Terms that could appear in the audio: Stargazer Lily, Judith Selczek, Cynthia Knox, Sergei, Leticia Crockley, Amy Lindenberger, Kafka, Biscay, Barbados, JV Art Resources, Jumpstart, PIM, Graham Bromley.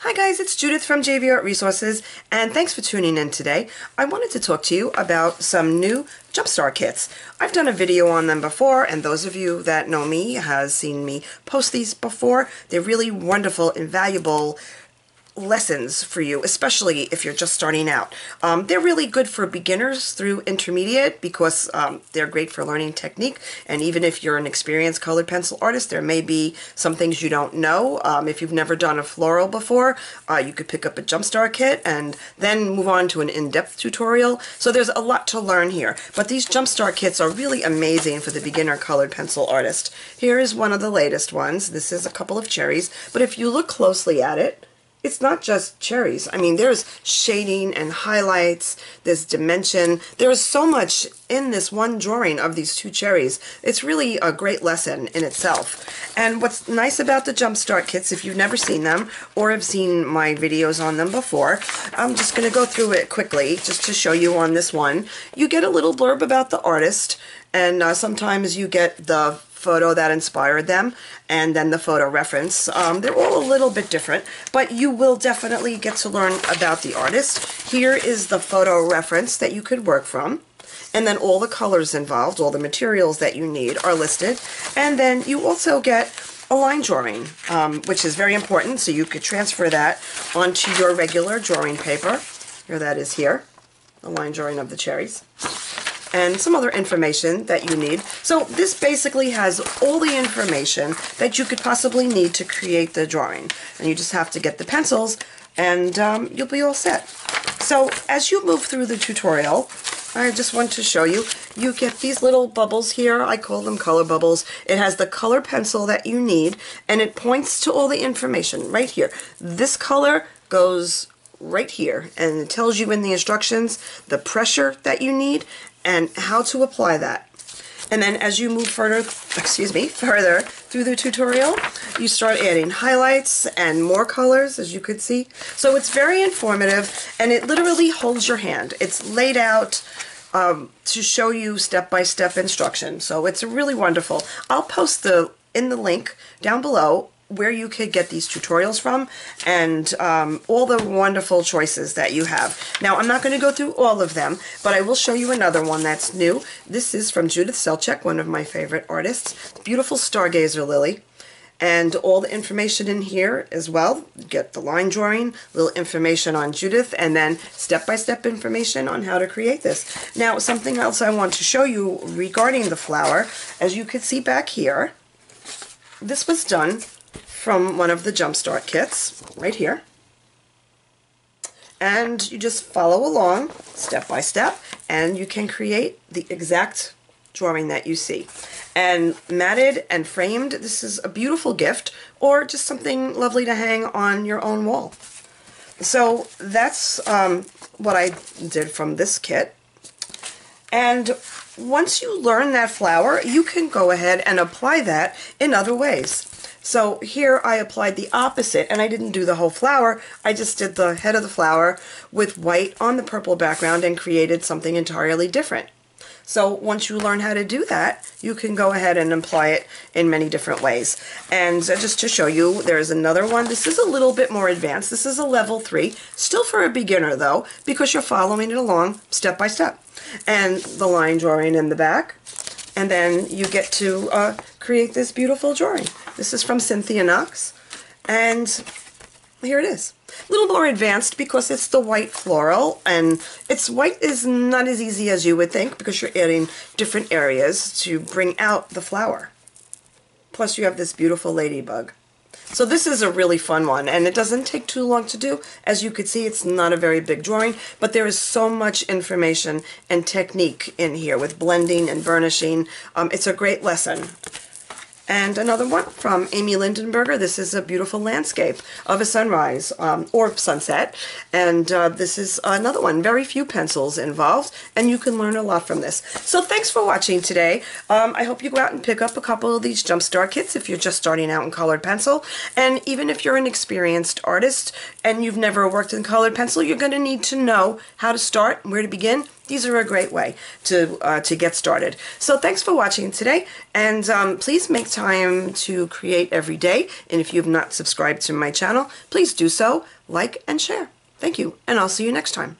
Hi guys, it's Judith from JV Art Resources, and thanks for tuning in today. I wanted to talk to you about some new Jumpstart kits. I've done a video on them before, and those of you that know me has seen me post these before. They're really wonderful and valuable lessons for you, especially if you're just starting out. They're really good for beginners through intermediate because they're great for learning technique, and even if you're an experienced colored pencil artist, there may be some things you don't know. If you've never done a floral before, you could pick up a Jumpstart kit and then move on to an in-depth tutorial. So there's a lot to learn here, but these Jumpstart kits are really amazing for the beginner colored pencil artist. Here is one of the latest ones. This is a couple of cherries, but if you look closely at it, it's not just cherries. I mean, there's shading and highlights, there's dimension. There's so much in this one drawing of these two cherries. It's really a great lesson in itself. And what's nice about the Jumpstart kits, if you've never seen them or have seen my videos on them before, I'm just going to go through it quickly just to show you on this one. You get a little blurb about the artist, and sometimes you get the photo that inspired them, and then the photo reference. They're all a little bit different, but you will definitely get to learn about the artist. Here is the photo reference that you could work from, and then all the colors involved, all the materials that you need are listed, and then you also get a line drawing, which is very important, so you could transfer that onto your regular drawing paper. Here that is here, the line drawing of the cherries, and some other information that you need. So this basically has all the information that you could possibly need to create the drawing. And you just have to get the pencils, and you'll be all set. So as you move through the tutorial, I just want to show you, you get these little bubbles here. I call them color bubbles. It has the color pencil that you need, and it points to all the information right here. This color goes right here, and it tells you in the instructions the pressure that you need and how to apply that. And then as you move further through the tutorial, you start adding highlights and more colors, as you could see. So it's very informative, and it literally holds your hand. It's laid out to show you step-by-step instruction. So it's really wonderful. I'll post in the link down below where you could get these tutorials from, and all the wonderful choices that you have. Now, I'm not going to go through all of them, but I will show you another one that's new. This is from Judith Selczek, one of my favorite artists. Beautiful Stargazer Lily. And all the information in here as well. Get the line drawing, little information on Judith, and then step-by-step information on how to create this. Now, something else I want to show you regarding the flower, as you could see back here, this was done from one of the Jumpstart kits, right here. And you just follow along step by step, and you can create the exact drawing that you see. And matted and framed, this is a beautiful gift, or just something lovely to hang on your own wall. So that's what I did from this kit. And once you learn that flower, you can go ahead and apply that in other ways. So here I applied the opposite, and I didn't do the whole flower. I just did the head of the flower with white on the purple background and created something entirely different. So once you learn how to do that, you can go ahead and apply it in many different ways. And just to show you, there's another one. This is a little bit more advanced. This is a level 3, still for a beginner though, because you're following it along step by step. And the line drawing in the back. And then you get to create this beautiful drawing. This is from Cynthia Knox, and here it is. A little more advanced because it's the white floral, and it's white is not as easy as you would think because you're adding different areas to bring out the flower. Plus you have this beautiful ladybug. So this is a really fun one, and it doesn't take too long to do. As you could see, it's not a very big drawing, but there is so much information and technique in here with blending and burnishing. It's a great lesson. And another one from Amy Lindenberger. This is a beautiful landscape of a sunrise or sunset. And this is another one. Very few pencils involved, and you can learn a lot from this. So thanks for watching today. I hope you go out and pick up a couple of these Jumpstart kits if you're just starting out in colored pencil. And even if you're an experienced artist and you've never worked in colored pencil, you're going to need to know how to start, where to begin, these are a great way to get started. So thanks for watching today, and please make time to create every day. And if you've not subscribed to my channel, please do so. Like and share. Thank you, and I'll see you next time.